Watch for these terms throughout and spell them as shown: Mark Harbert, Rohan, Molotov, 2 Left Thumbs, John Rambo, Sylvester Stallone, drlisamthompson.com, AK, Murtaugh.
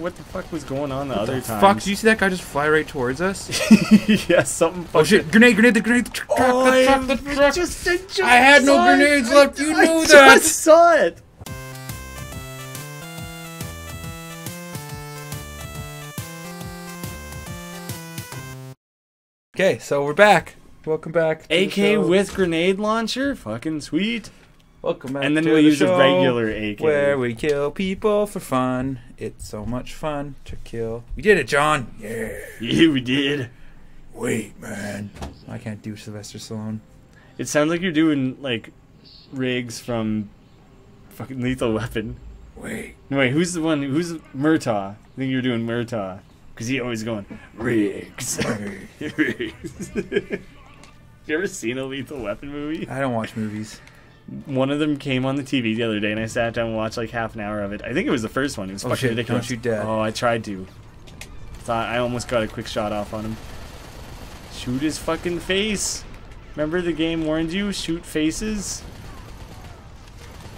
What the fuck was going on the other time? Fuck, do you see that guy just fly right towards us? Yeah, something fucking... Oh shit, grenade, the truck, the truck. I had no grenades left, you knew that! I just saw it! Okay, so we're back. Welcome back. AK with grenade launcher? Fucking sweet. Welcome back. And then we'll use a regular AK. Where we kill people for fun. It's so much fun to kill. We did it, John! Yeah. Yeah, we did. Wait, man. I can't do Sylvester Stallone. It sounds like you're doing, like, Riggs from fucking Lethal Weapon. Wait. Wait, who's the one? Who's Murtaugh? I think you're doing Murtaugh. Because he's always going, Riggs. Riggs. You ever seen a Lethal Weapon movie? I don't watch movies. One of them came on the TV the other day, and I sat down and watched like half an hour of it. I think it was the first one. It was fucking ridiculous. Don't you dare. Oh, I tried to. Thought I almost got a quick shot off on him. Shoot his fucking face. Remember the game warned you? Shoot faces?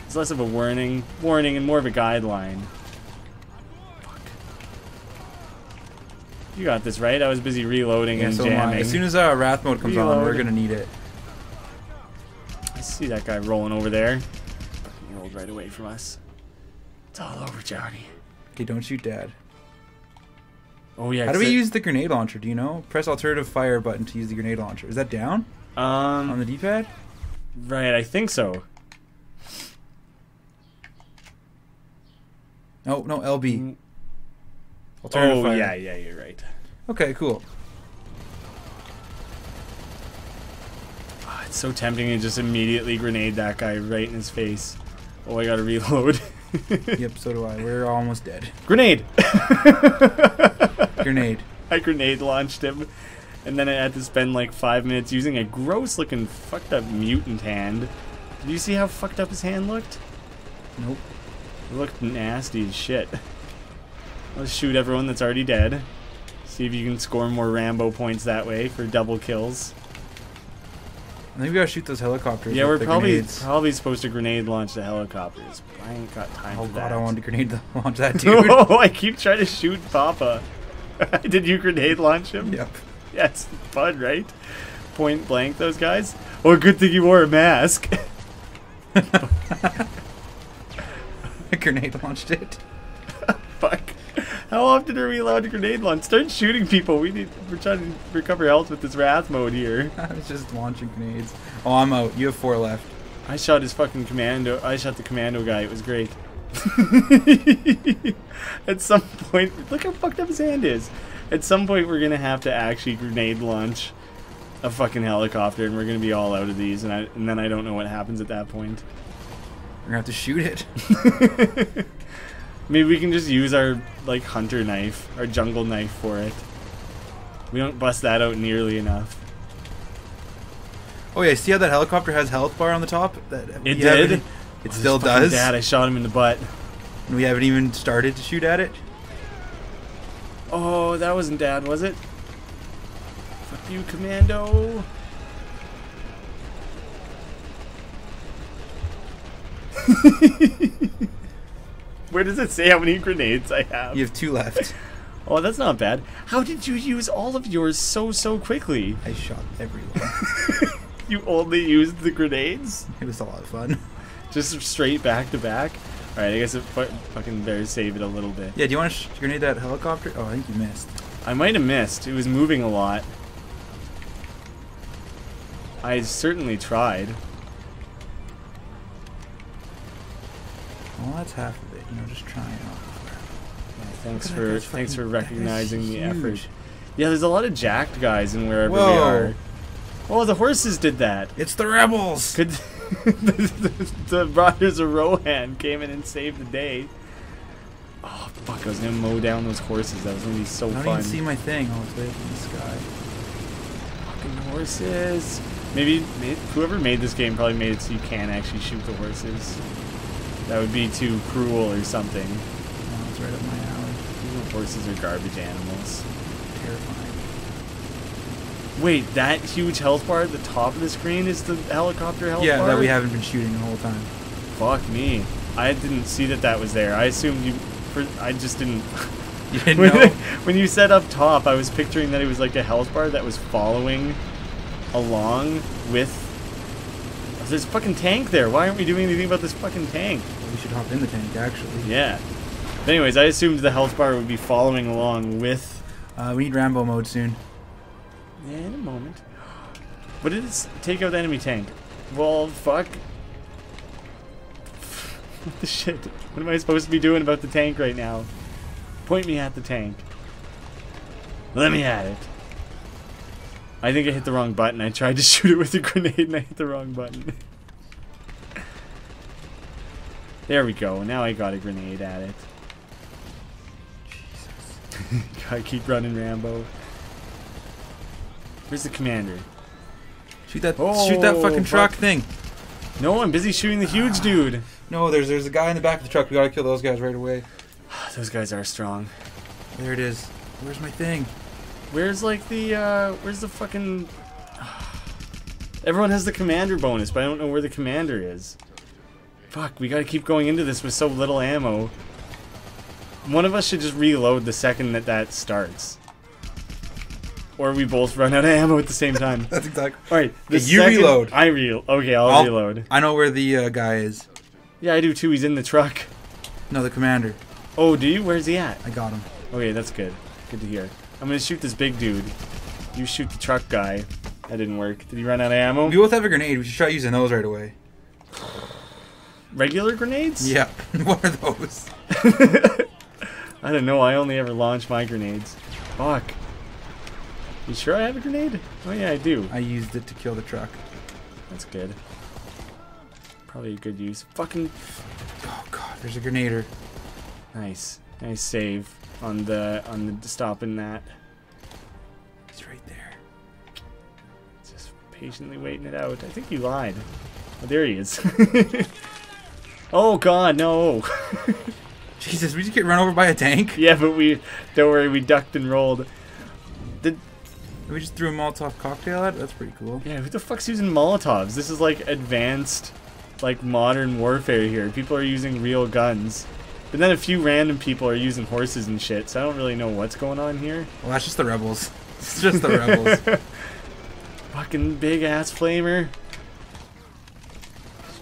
It's less of a warning and more of a guideline. Fuck. You got this, right? I was busy reloading and jamming. As soon as our Wrath mode comes on, we're gonna need it. See that guy rolling over there. He rolled right away from us. It's all over, Johnny. Okay, don't shoot Dad. Oh yeah. How do we use the grenade launcher? Do you know? Press alternative fire button to use the grenade launcher. Is that down? On the D-pad? Right, I think so. No, no, LB. Alternative fire. Yeah, yeah, you're right. Okay, cool. It's so tempting to just immediately grenade that guy right in his face. Oh, I gotta reload. Yep, so do I. We're almost dead. Grenade! Grenade. I grenade launched him, and then I had to spend like 5 minutes using a gross-looking, fucked-up mutant hand. Did you see how fucked up his hand looked? Nope. It looked nasty as shit. Let's shoot everyone that's already dead. See if you can score more Rambo points that way for double kills. I think we gotta shoot those helicopters. Yeah, we're probably supposed to grenade launch the helicopters. But I ain't got time for that. Oh god, I wanted to grenade launch that dude. Oh, I keep trying to shoot Papa. Did you grenade launch him? Yep. Yeah, it's fun, right? Point blank, those guys. Oh, good thing you wore a mask. I grenade launched it. Fuck. How often are we allowed to grenade launch? Start shooting people. We're trying to recover health with this Wrath mode here. I was just launching grenades. Oh, I'm out. You have 4 left. I shot his fucking commando. I shot the commando guy. It was great. At some point, look how fucked up his hand is. At some point, we're gonna have to actually grenade launch a fucking helicopter, and we're gonna be all out of these, and then I don't know what happens at that point. We're gonna have to shoot it. Maybe we can just use our, like, hunter knife, our jungle knife for it. We don't bust that out nearly enough. Oh yeah, see how that helicopter has health bar on the top? It did. It still does. Dad, I shot him in the butt. And we haven't even started to shoot at it? Oh, that wasn't Dad, was it? Fuck you, commando. Where does it say how many grenades I have? You have 2 left. Oh, that's not bad. How did you use all of yours so quickly? I shot everyone. You only used the grenades? It was a lot of fun. Just straight back to back? Alright, I guess it fucking better save it a little bit. Yeah, do you want to grenade that helicopter? Oh, I think you missed. I might have missed. It was moving a lot. I certainly tried. Well, that's half of it, you know, just trying out. Yeah, thanks for recognizing the effort. Yeah, there's a lot of jacked guys in wherever we are. Oh, the horses did that. It's the rebels. Could the Brothers of Rohan came in and saved the day. Oh fuck! I was gonna mow down those horses. That was gonna be so fun. I don't even see my thing. Oh, it's way up in the sky. Fucking horses. Maybe whoever made this game probably made it so you can't actually shoot the horses. That would be too cruel or something. Oh, it's right up my alley. These horses are garbage animals. Terrifying. Wait, that huge health bar at the top of the screen is the helicopter health bar? Yeah, that we haven't been shooting the whole time. Fuck me. I didn't see that was there. I assumed I just didn't... You didn't know? When you said up top, I was picturing that it was like a health bar that was following along with... There's a fucking tank there. Why aren't we doing anything about this fucking tank? We should hop in the tank, actually. Yeah. But anyways, I assumed the health bar would be following along with... we need Rambo mode soon. Yeah, in a moment. What did it take out the enemy tank? Well, fuck. What the shit? What am I supposed to be doing about the tank right now? Point me at the tank. Let me at it. I think I hit the wrong button. I tried to shoot it with a grenade and I hit the wrong button. There we go. Now I got a grenade at it. Jesus. Gotta keep running, Rambo. Where's the commander? Shoot that fucking truck thing. No, I'm busy shooting the huge dude. No, there's a guy in the back of the truck. We gotta kill those guys right away. Those guys are strong. There it is. Where's my thing? Where's like the where's the fucking... Everyone has the commander bonus, but I don't know where the commander is. Fuck, we gotta keep going into this with so little ammo. One of us should just reload the second that starts. Or we both run out of ammo at the same time. That's exactly... Alright, you reload. I reload. Okay, I'll reload. I know where the guy is. Yeah, I do too. He's in the truck. No, the commander. Oh, do you? Where's he at? I got him. Okay, that's good. Good to hear. I'm gonna shoot this big dude. You shoot the truck guy. That didn't work. Did he run out of ammo? We both have a grenade. We should try using those right away. Regular grenades? Yeah. What are those? I don't know. I only ever launch my grenades. Fuck. You sure I have a grenade? Oh yeah, I do. I used it to kill the truck. That's good. Probably a good use. Fucking... Oh god, there's a grenadier. Nice. Nice save. On the stopping that. It's right there. Just patiently waiting it out. I think you lied. Oh, there he is. Oh god, no. Jesus, we just get run over by a tank? Yeah, but we... Don't worry, we ducked and rolled. We just threw a Molotov cocktail at it? That's pretty cool. Yeah, who the fuck's using Molotovs? This is like advanced, like modern warfare here. People are using real guns. But then a few random people are using horses and shit, so I don't really know what's going on here. Well, that's just the rebels. It's just the rebels. Fucking big-ass flamer.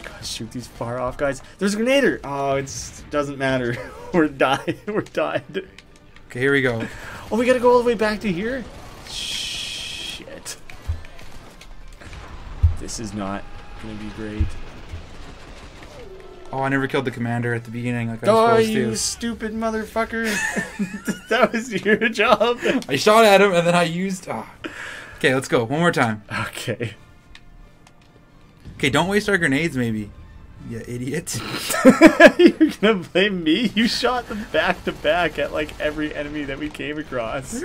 God, shoot these far-off guys. There's a grenadier! Oh, it doesn't matter. We're died. We're died. Okay, here we go. Oh, we gotta go all the way back to here? Shit. This is not gonna be great. Oh, I never killed the commander at the beginning like I was supposed to. Oh, you stupid motherfucker. That was your job. I shot at him and then I used... Oh. Okay, let's go. One more time. Okay. Okay, don't waste our grenades, maybe. You idiot. You're gonna blame me? You shot them back-to-back at, like, every enemy that we came across.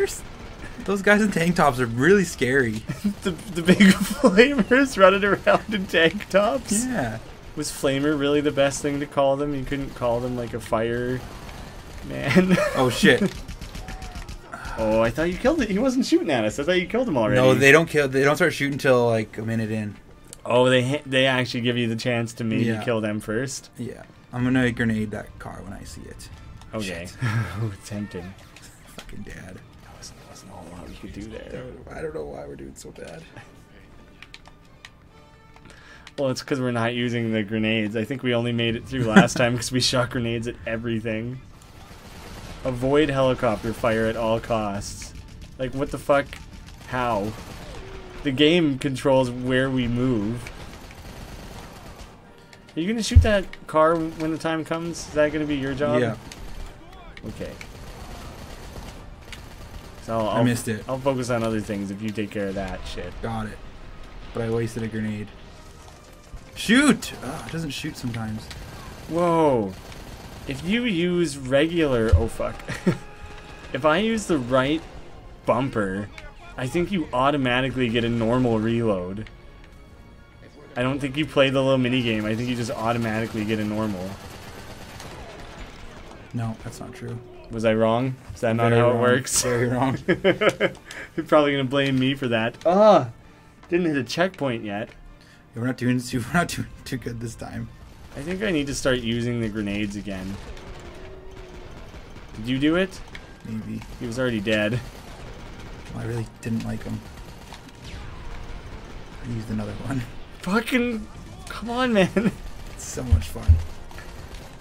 Those guys in tank tops are really scary. the big flamers running around in tank tops? Yeah. Was flamer really the best thing to call them? You couldn't call them like a fire man. Oh shit. Oh, I thought you killed it. He wasn't shooting at us. I thought you killed him already. No, they don't kill. They don't start shooting until like a minute in. Oh, they actually give you the chance to maybe kill them first. Yeah, I'm gonna grenade that car when I see it. Okay. Oh, tempting. Fucking dad. That wasn't all we could do there. I don't know why we're doing so bad. Well, it's because we're not using the grenades. I think we only made it through last time because we shot grenades at everything. Avoid helicopter fire at all costs. Like, what the fuck? How? The game controls where we move. Are you going to shoot that car when the time comes? Is that going to be your job? Yeah. Okay. So I missed it. I'll focus on other things if you take care of that shit. Got it. But I wasted a grenade. Shoot! Oh, it doesn't shoot sometimes. Whoa. If you use regular... Oh, fuck. If I use the right bumper, I think you automatically get a normal reload. I don't think you play the little minigame. I think you just automatically get a normal. No, that's not true. Was I wrong? Is that not how it works? Very wrong. You're probably going to blame me for that. Ah! Didn't hit a checkpoint yet. We're not doing too good this time. I think I need to start using the grenades again. Did you do it? Maybe. He was already dead. Well, I really didn't like him. I used another one. Fucking... Come on, man. It's so much fun.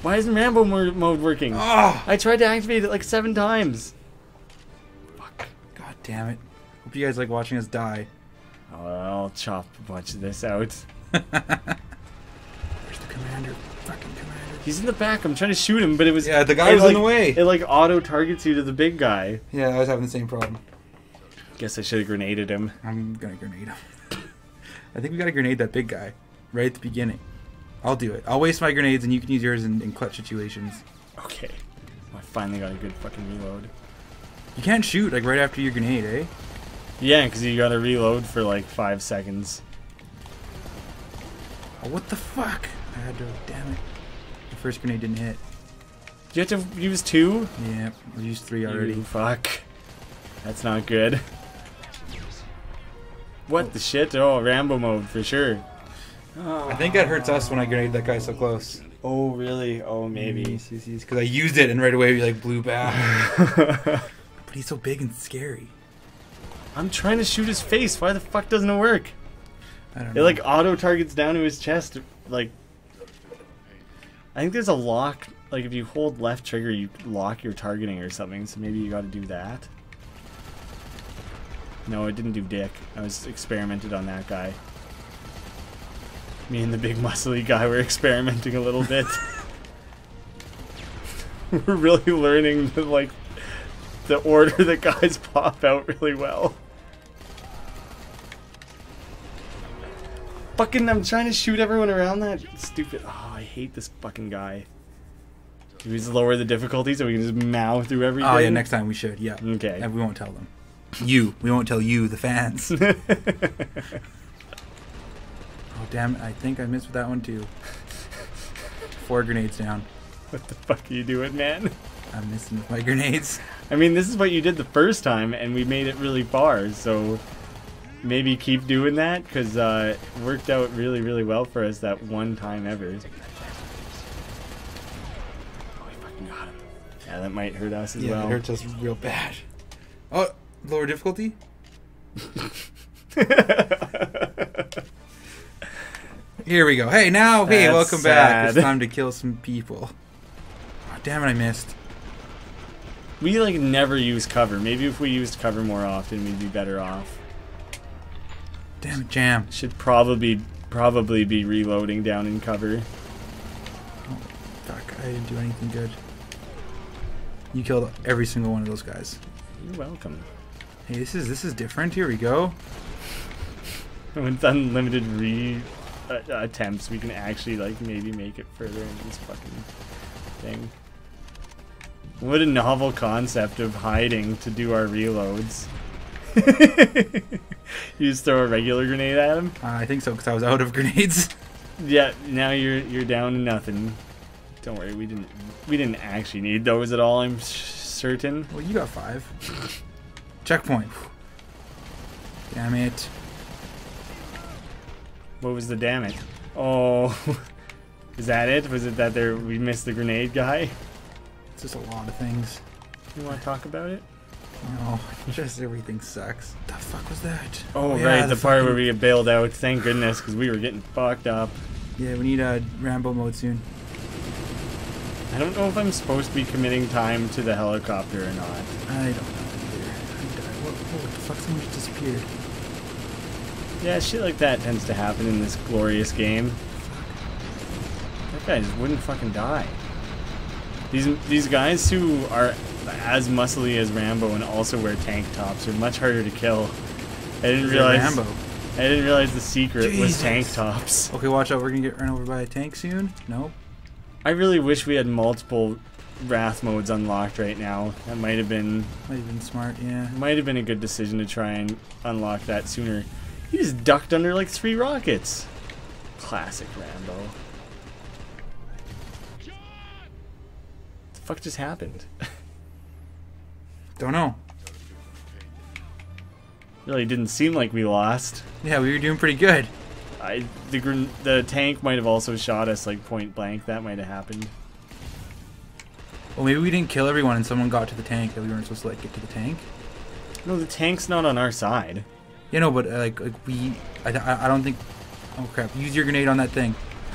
Why isn't Rambo mode working? Oh! I tried to activate it like 7 times. Fuck. God damn it. Hope you guys like watching us die. I'll chop a bunch of this out. Where's the commander? Fucking commander. He's in the back. I'm trying to shoot him, but it was... Yeah, the guy was like, in the way. It like auto-targets you to the big guy. Yeah, I was having the same problem. Guess I should have grenaded him. I'm gonna grenade him. I think we gotta grenade that big guy. Right at the beginning. I'll do it. I'll waste my grenades and you can use yours in clutch situations. Okay. I finally got a good fucking reload. You can't shoot like right after your grenade, eh? Yeah, because you gotta reload for like 5 seconds. Oh, what the fuck? I had to... Damn it. The first grenade didn't hit. You have to use 2? Yeah, I used 3 already. Fuck. That's not good. What the shit? Oh, Rambo mode for sure. Oh. I think that hurts us when I grenade that guy so close. Oh, really? Oh, maybe. Because I used it and right away we like blew back. But he's so big and scary. I'm trying to shoot his face. Why the fuck doesn't it work? I don't know. It like auto targets down to his chest. Like, I think there's a lock. Like if you hold left trigger, you lock your targeting or something. So maybe you got to do that. No, it didn't do dick. I was experimented on that guy. Me and the big muscly guy were experimenting a little bit. We're really learning the, like, the order that guys pop out really well. Fucking, I'm trying to shoot everyone around that stupid... Oh, I hate this fucking guy. Can we just lower the difficulty so we can just mow through everything? Oh yeah, next time we should, yeah. Okay. And we won't tell them. You. We won't tell you, the fans. Oh, damn it. I think I missed with that one, too. 4 grenades down. What the fuck are you doing, man? I'm missing with my grenades. I mean, this is what you did the first time, and we made it really far, so maybe keep doing that, because it worked out really, really well for us that one time ever. Oh, we fucking got him. Yeah, that might hurt us as well. Yeah, it hurts us real bad. Oh, lower difficulty? Here we go. Hey, now, hey, that's welcome back. Sad. It's time to kill some people. Oh, damn it, I missed. We, like, never use cover. Maybe if we used cover more often, we'd be better off. Damn it, jam. Should probably be reloading down in cover. Oh, fuck. I didn't do anything good. You killed every single one of those guys. You're welcome. Hey, this is different. Here we go. With unlimited attempts, we can actually like maybe make it further in this fucking thing. What a novel concept of hiding to do our reloads. You just throw a regular grenade at him? I think so, because I was out of grenades. Yeah, now you're down to nothing. Don't worry, we didn't actually need those at all. I'm certain. Well, you got 5. Checkpoint. Damn it. What was the damage? Oh, is that it? Was it that there we missed the grenade guy? It's just a lot of things. You want to talk about it? No, just everything sucks. The fuck was that? Oh yeah, right, the part fucking... where we bailed out. Thank goodness, because we were getting fucked up. Yeah, we need a Rambo mode soon. I don't know if I'm supposed to be committing time to the helicopter or not. I don't know either. What the fuck? Someone just disappeared. Yeah, shit like that tends to happen in this glorious game. That guy just wouldn't fucking die. These guys who are as muscly as Rambo and also wear tank tops are much harder to kill. I didn't realize the secret Jesus. Was tank tops. Okay, watch out. We're gonna get run over by a tank soon. Nope. I really wish we had multiple wrath modes unlocked right now. That might have been smart. Yeah. Might have been a good decision to try and unlock that sooner. He just ducked under like 3 rockets. Classic Rambo. John! The fuck just happened? Don't know. Really didn't seem like we lost. Yeah, we were doing pretty good. The tank might have also shot us like point blank. That might have happened. Well, maybe we didn't kill everyone and someone got to the tank that we weren't supposed to, like, get to the tank. No, the tank's not on our side. Yeah, no, but, like we... I don't think... Oh, crap. Use your grenade on that thing.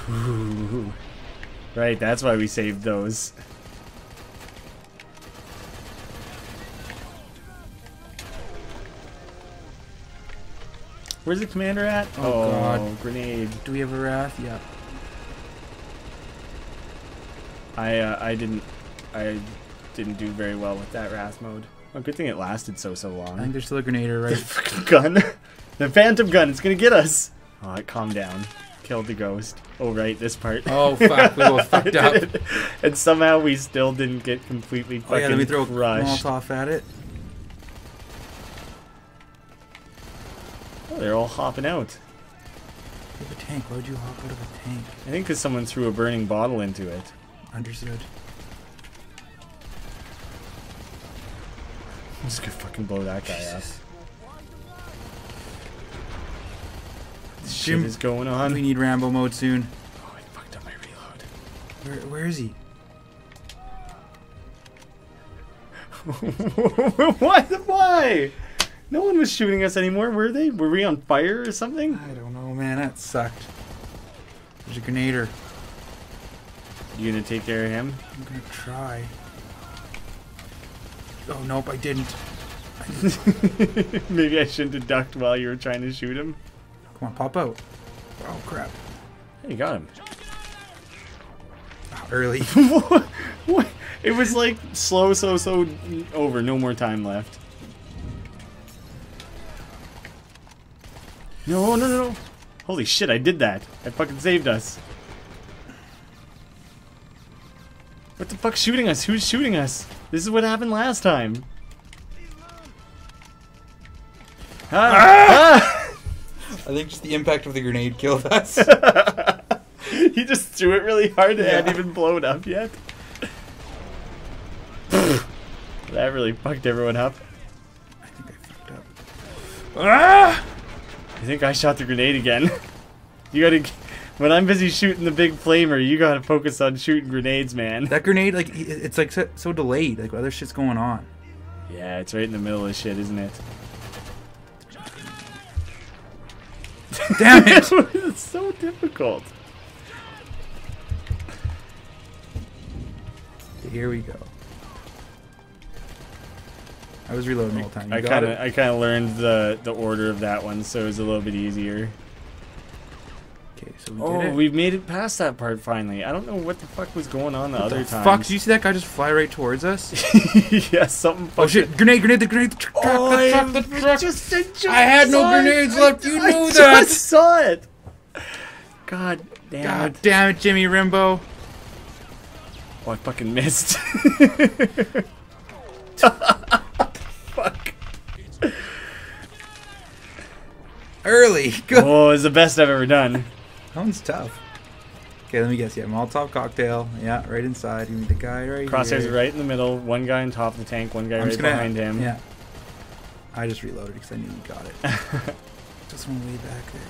Ooh. Right, that's why we saved those. Where's the commander at? Oh, God. Grenade. Do we have a wrath? Yeah. I didn't do very well with that wrath mode. Oh, good thing it lasted so long. I think there's still a grenader, right? The fucking gun, the phantom gun. It's gonna get us. Oh, it calmed down. Killed the ghost. Oh, right, this part. Oh fuck, we both fucked up. And somehow we still didn't get completely fucking crushed. Oh yeah, let me throw a Molotov at it. Oh, they're all hopping out. Out of a tank. Why would you hop out of a tank? I think because someone threw a burning bottle into it. Understood. I'm just gonna fucking blow that guy up. This shit is going on. We need Rambo mode soon. Oh, I fucked up my reload. Where is he? Why? No one was shooting us anymore, were they? Were we on fire or something? I don't know, man. That sucked. There's a grenader. You gonna take care of him? I'm gonna try. Oh, nope, I didn't. Maybe I shouldn't have ducked while you were trying to shoot him. Come on, pop out. Oh, crap. Hey, you got him. Oh, early. What? It was like slow, so over. No more time left. No. Holy shit, I did that. That fucking saved us. What the fuck's shooting us? Who's shooting us? This is what happened last time. I think just the impact of the grenade killed us. He just threw it really hard and hadn't even blown up yet. That really fucked everyone up. I think I fucked up. I think I shot the grenade again. You gotta... When I'm busy shooting the big flamer, you gotta focus on shooting grenades, man. That grenade, like, it's like so delayed. Like, other shit's going on. Yeah, it's right in the middle of shit, isn't it? Damn it! It's so difficult. Here we go. I was reloading the whole time. I kind of learned the order of that one, so it was a little bit easier. Okay, so we made it past that part finally. I don't know what the fuck was going on the other time. Fuck, did you see that guy just fly right towards us? Yeah, something fucking... Oh shit, grenade, the truck. I had no grenades left, you knew that! I just saw it! God damn it. God damn it, Jimmy Rambo. Oh, I fucking missed. Fuck. Early. Good. Oh, it's the best I've ever done. That one's tough. Okay, let me guess. Yeah, Molotov cocktail. Yeah, right inside. You need the guy right here. Crosshairs right in the middle. One guy on top of the tank. One guy right behind him. Yeah. I just reloaded because I knew you got it. Just one way back there.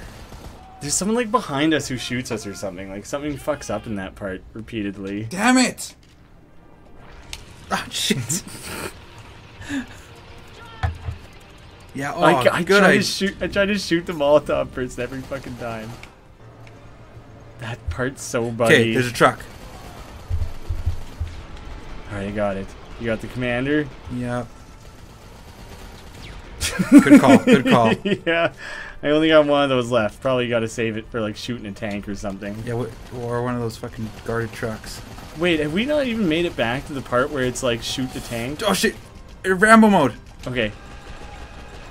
There's someone like behind us who shoots us or something. Like something fucks up in that part repeatedly. Damn it! Ah, shit. Yeah. Oh, I tried to shoot the Molotov first every fucking time. That part's so buggy. Okay, there's a truck. Alright, you got it. You got the commander? Yep. Good call. Yeah. I only got one of those left. Probably gotta save it for, like, shooting a tank or something. Yeah, or one of those fucking guarded trucks. Wait, have we not even made it back to the part where it's, like, shoot the tank? Oh, shit! Rambo mode! Okay.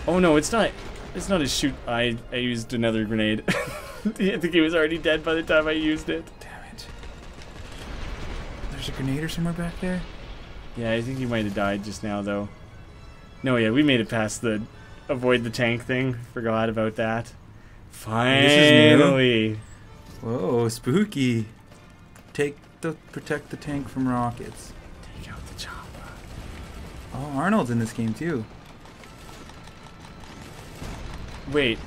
Oh, no, it's not. It's not a shoot. I used another grenade. I think he was already dead by the time I used it. Damn it. There's a grenade somewhere back there? Yeah, I think he might have died just now, though. No, yeah, we made it past the avoid the tank thing. Forgot about that. Finally. Whoa, spooky. Protect the tank from rockets. Take out the chopper. Oh, Arnold's in this game, too. Wait.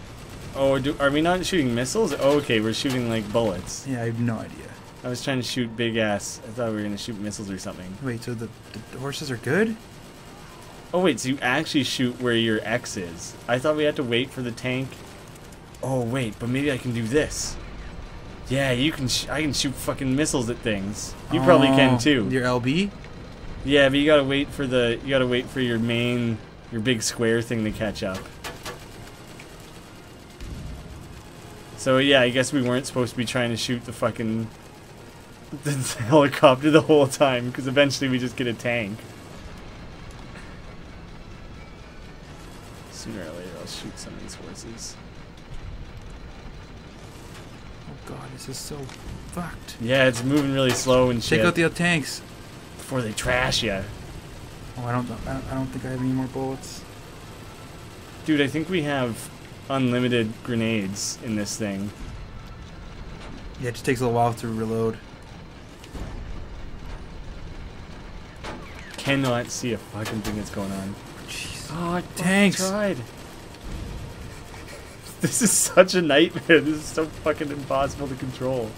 Oh, are we not shooting missiles? Oh, okay, we're shooting, like, bullets. Yeah, I have no idea. I was trying to shoot big ass. I thought we were going to shoot missiles or something. Wait, so the horses are good? Oh, wait, so you actually shoot where your X is. I thought we had to wait for the tank. Oh, wait, but maybe I can do this. Yeah, you can. I can shoot fucking missiles at things. You probably can too. Your LB? Yeah, but you gotta wait for the. You gotta wait for your main, your big square thing to catch up. So yeah, I guess we weren't supposed to be trying to shoot the fucking the helicopter the whole time, because eventually we just get a tank. Sooner or later, I'll shoot some of these horses. Oh god, this is so fucked. Yeah, it's moving really slow and shit. Take out the other tanks before they trash you. Oh, I don't think I have any more bullets. Dude, I think we have unlimited grenades in this thing. Yeah, it just takes a little while to reload. Cannot see a fucking thing that's going on. Oh, tanks! This is such a nightmare. This is so fucking impossible to control.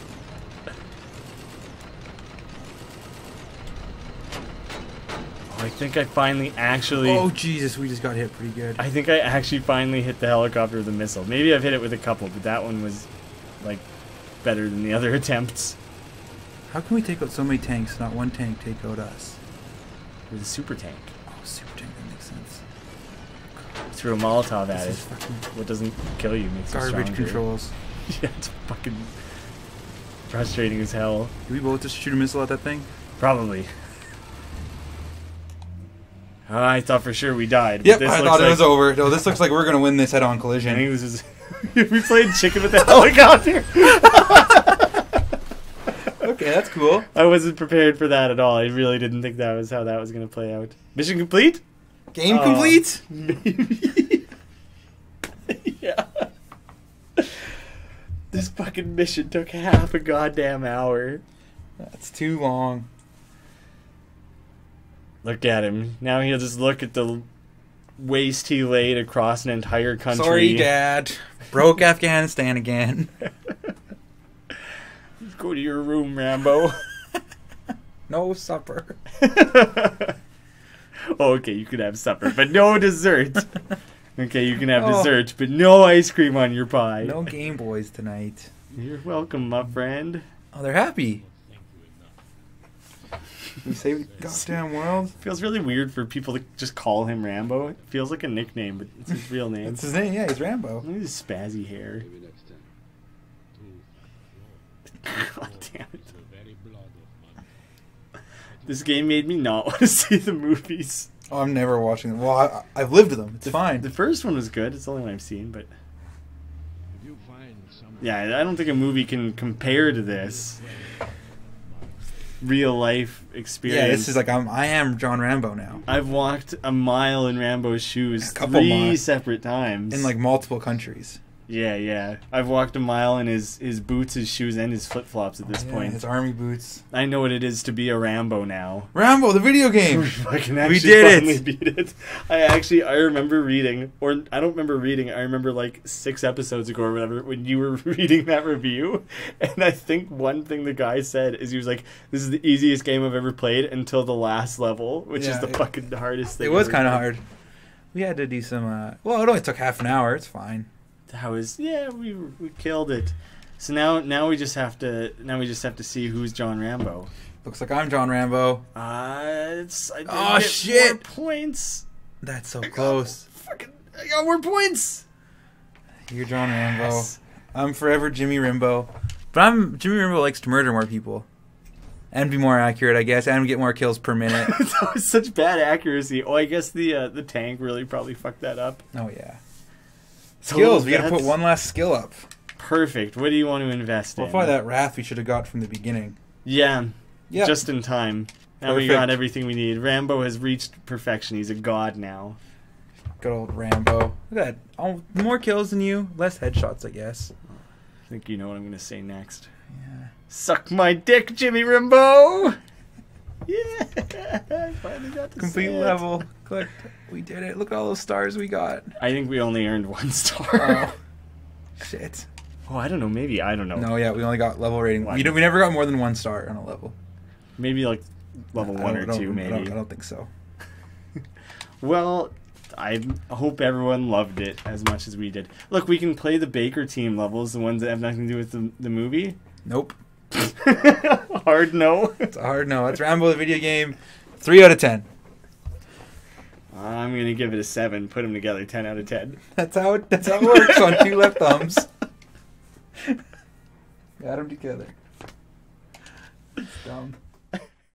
Oh, I think I finally actually... Oh, Jesus, we just got hit pretty good. I think I actually finally hit the helicopter with a missile. Maybe I've hit it with a couple, but that one was, like, better than the other attempts. How can we take out so many tanks, not one tank take out us? With a super tank. Oh, super tank, that makes sense. Threw a Molotov at it. What doesn't kill you makes you stronger. Garbage controls. Yeah, it's fucking frustrating as hell. Did we both just shoot a missile at that thing? Probably. I thought for sure we died. Yep, I thought it was over. No, this looks like we're gonna win this head-on collision. I think this is. We played chicken with the helicopter. Okay, that's cool. I wasn't prepared for that at all. I really didn't think that was how that was gonna play out. Mission complete. Game complete? Maybe. Yeah. This fucking mission took half a goddamn hour. That's too long. Look at him. Now he'll just look at the waste he laid across an entire country. Sorry, Dad. Broke Afghanistan again. Go to your room, Rambo. No supper. Oh, okay, you can have supper, but no dessert. Okay, you can have dessert, but no ice cream on your pie. No Game Boys tonight. You're welcome, my friend. Oh, they're happy. We saved the goddamn world. Feels really weird for people to just call him Rambo. It feels like a nickname, but it's his real name. It's his name, yeah, he's Rambo. Look at his spazzy hair. God damn it. This game made me not want to see the movies. Oh, I'm never watching them. Well, I've lived them. It's fine. The first one was good. It's the only one I've seen, but... Yeah, I don't think a movie can compare to this. Real life experience. Yeah, this is like, I am John Rambo now. I've walked a mile in Rambo's shoes three separate times. In like multiple countries. Yeah, yeah. I've walked a mile in his boots, his shoes, and his flip-flops at this point. His army boots. I know what it is to be a Rambo now. Rambo, the video game! We did it! Beat it. I remember reading, or I don't remember reading, I remember like 6 episodes ago or whatever, when you were reading that review, and I think one thing the guy said is he was like, this is the easiest game I've ever played until the last level, which is the fucking hardest thing. It was kind of hard. We had to do some, well, it only took half an hour, it's fine. Yeah, we killed it. So now we just have to see who's John Rambo. Looks like I'm John Rambo. Oh shit! More points. That's so close. I got more points. You're John Rambo. I'm forever Jimmy Rimbo. But Jimmy Rimbo likes to murder more people. And be more accurate, I guess, and get more kills per minute. That was such bad accuracy. Oh, I guess the tank really probably fucked that up. Oh yeah. Skills, we gotta put one last skill up. Perfect. What do you want to invest in? Well, probably that wrath we should have got from the beginning. Yeah. Yep. Just in time. Now we got everything we need. Rambo has reached perfection. He's a god now. Good old Rambo. Look at that. Oh, more kills than you, less headshots, I guess. I think you know what I'm gonna say next. Yeah. Suck my dick, Jimmy Rambo! Yeah, finally got to complete level. Click. We did it. Look at all those stars we got. I think we only earned 1 star. Oh, shit. Oh, I don't know. Maybe. I don't know. No, yeah. We only got level rating. We never got more than 1 star on a level. Maybe like level 1 or 2, maybe. I don't think so. Well, I hope everyone loved it as much as we did. Look, we can play the Baker team levels, the ones that have nothing to do with the movie. Nope. Hard no. It's a hard no. That's Rambo the video game. 3 out of 10. I'm going to give it a 7. Put them together, 10 out of 10. That's how it works on 2 Left Thumbs. Got them together. It's dumb.